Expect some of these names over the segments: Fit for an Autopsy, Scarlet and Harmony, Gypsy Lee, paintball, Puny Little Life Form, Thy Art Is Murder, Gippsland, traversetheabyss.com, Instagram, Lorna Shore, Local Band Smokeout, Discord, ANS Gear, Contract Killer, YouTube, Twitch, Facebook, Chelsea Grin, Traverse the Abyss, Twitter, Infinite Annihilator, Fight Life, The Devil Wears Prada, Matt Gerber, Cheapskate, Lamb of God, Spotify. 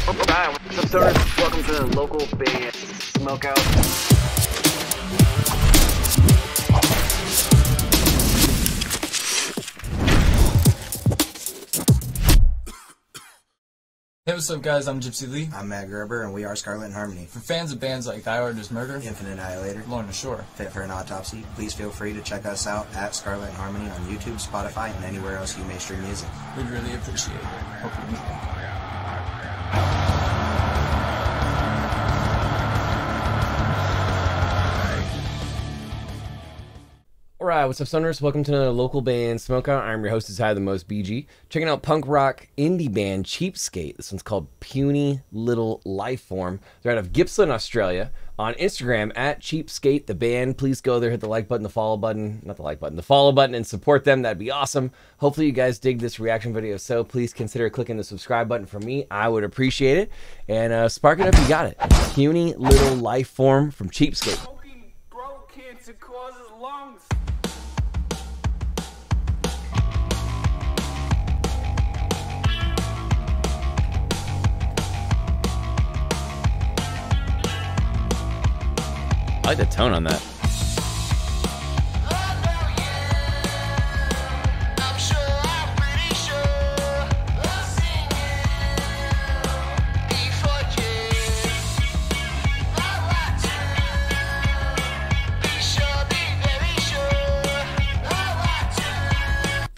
Hi, what's up, stoners? Welcome to the Local Band Smokeout. Hey, what's up, guys? I'm Gypsy Lee. I'm Matt Gerber, and we are Scarlet and Harmony. For fans of bands like Thy Art Is Murder, Infinite Annihilator, Lorna Shore, Fit for an Autopsy, please feel free to check us out at Scarlet and Harmony on YouTube, Spotify, and anywhere else you may stream music. We'd really appreciate it. Hope you enjoy. Alright, what's up, stoners? Welcome to another Local Band Smokeout. I'm your host, Ty the Most BG. Checking out punk rock indie band Cheapskate. This one's called Puny Little Life Form. They're out of Gippsland, Australia. On Instagram, at Cheapskate the band. Please go there, hit the like button, the follow button. Not the like button, the follow button, and support them. That'd be awesome. Hopefully you guys dig this reaction video, so please consider clicking the subscribe button for me. I would appreciate it. And spark it up, you got it. Puny Little Life Form from Cheapskate. Smoking bro cancer causes lungs. I like the tone on that.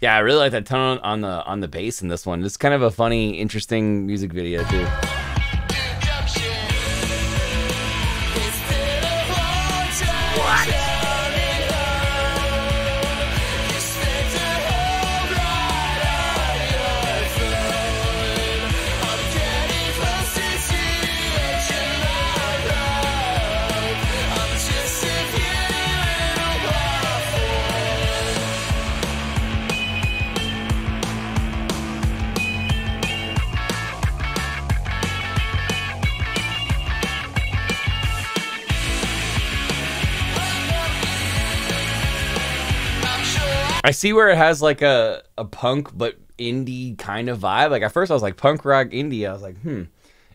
Yeah, I really like that tone on the bass in this one. It's kind of a funny, interesting music video too. I see where it has like a punk but indie kind of vibe. Like at first I was like punk rock indie. I was like,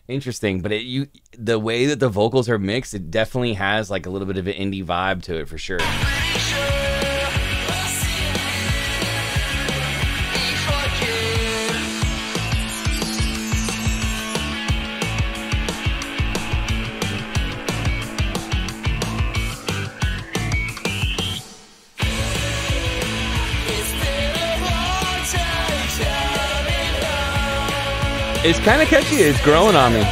interesting. But the way that the vocals are mixed, it definitely has like a little bit of an indie vibe to it for sure. It's kind of catchy. It's growing on me.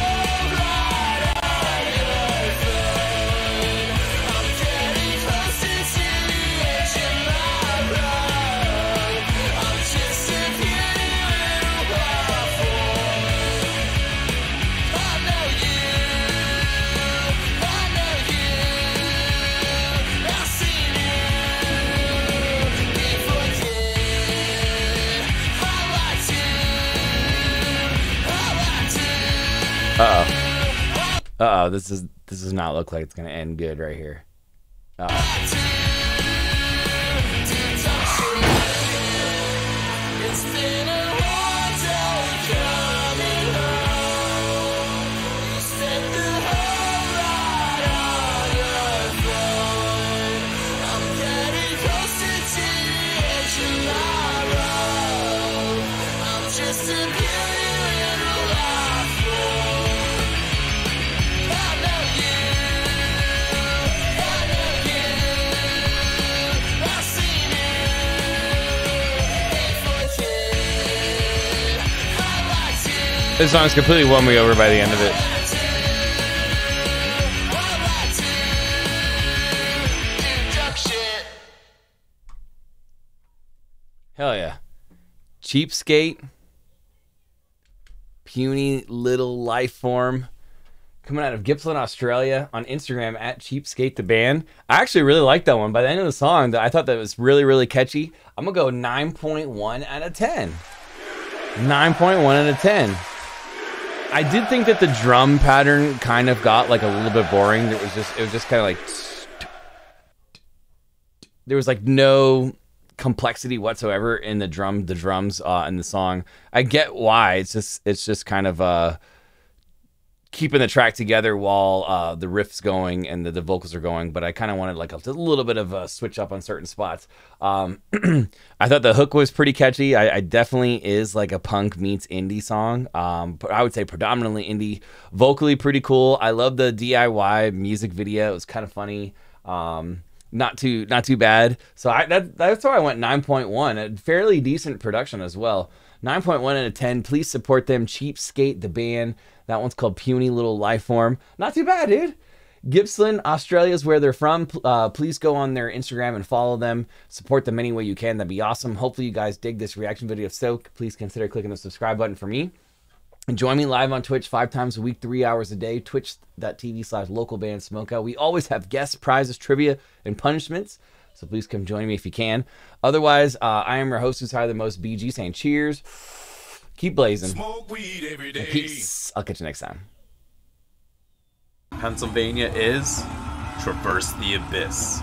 Uh oh, this does not look like it's gonna end good right here. This song's completely won me over by the end of it. Hell yeah. Cheapskate. Puny Little Life Form. Coming out of Gippsland, Australia. On Instagram, at Cheapskate the band. I actually really like that one. By the end of the song, I thought that was really, really catchy. I'm going to go 9.1 out of 10. 9.1 out of 10. I did think that the drum pattern kind of got like a little bit boring. It was just kind of like there was like no complexity whatsoever in the drums in the song. I get why. It's just kind of keeping the track together while the riff's going and the vocals are going, but I kind of wanted like a little bit of a switch up on certain spots. I thought the hook was pretty catchy. I definitely is like a punk meets indie song, but I would say predominantly indie. Vocally pretty cool. I love the DIY music video. It was kind of funny. Not too bad. So that's why I went 9.1. A fairly decent production as well. 9.1 out of 10. Please support them. Cheapskate, the band. That one's called Puny Little Life Form. Not too bad, dude. Gippsland, Australia is where they're from. Please go on their Instagram and follow them. Support them any way you can. That'd be awesome. Hopefully you guys dig this reaction video. If so, please consider clicking the subscribe button for me. And join me live on Twitch 5 times a week, 3 hours a day, twitch.tv/localbandsmokeout. We always have guests, prizes, trivia, and punishments. So please come join me if you can. Otherwise, I am your host who's higher than most, BG, saying cheers. Keep blazing. Smoke weed every day. Peace. I'll catch you next time. Pennsylvania is Traverse the Abyss.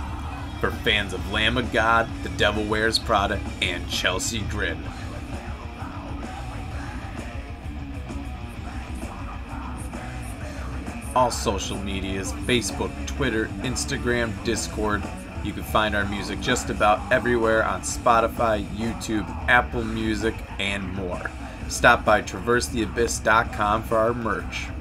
For fans of Lamb of God, The Devil Wears Prada, and Chelsea Grin. All social medias, Facebook, Twitter, Instagram, Discord. You can find our music just about everywhere on Spotify, YouTube, Apple Music, and more. Stop by traversetheabyss.com for our merch.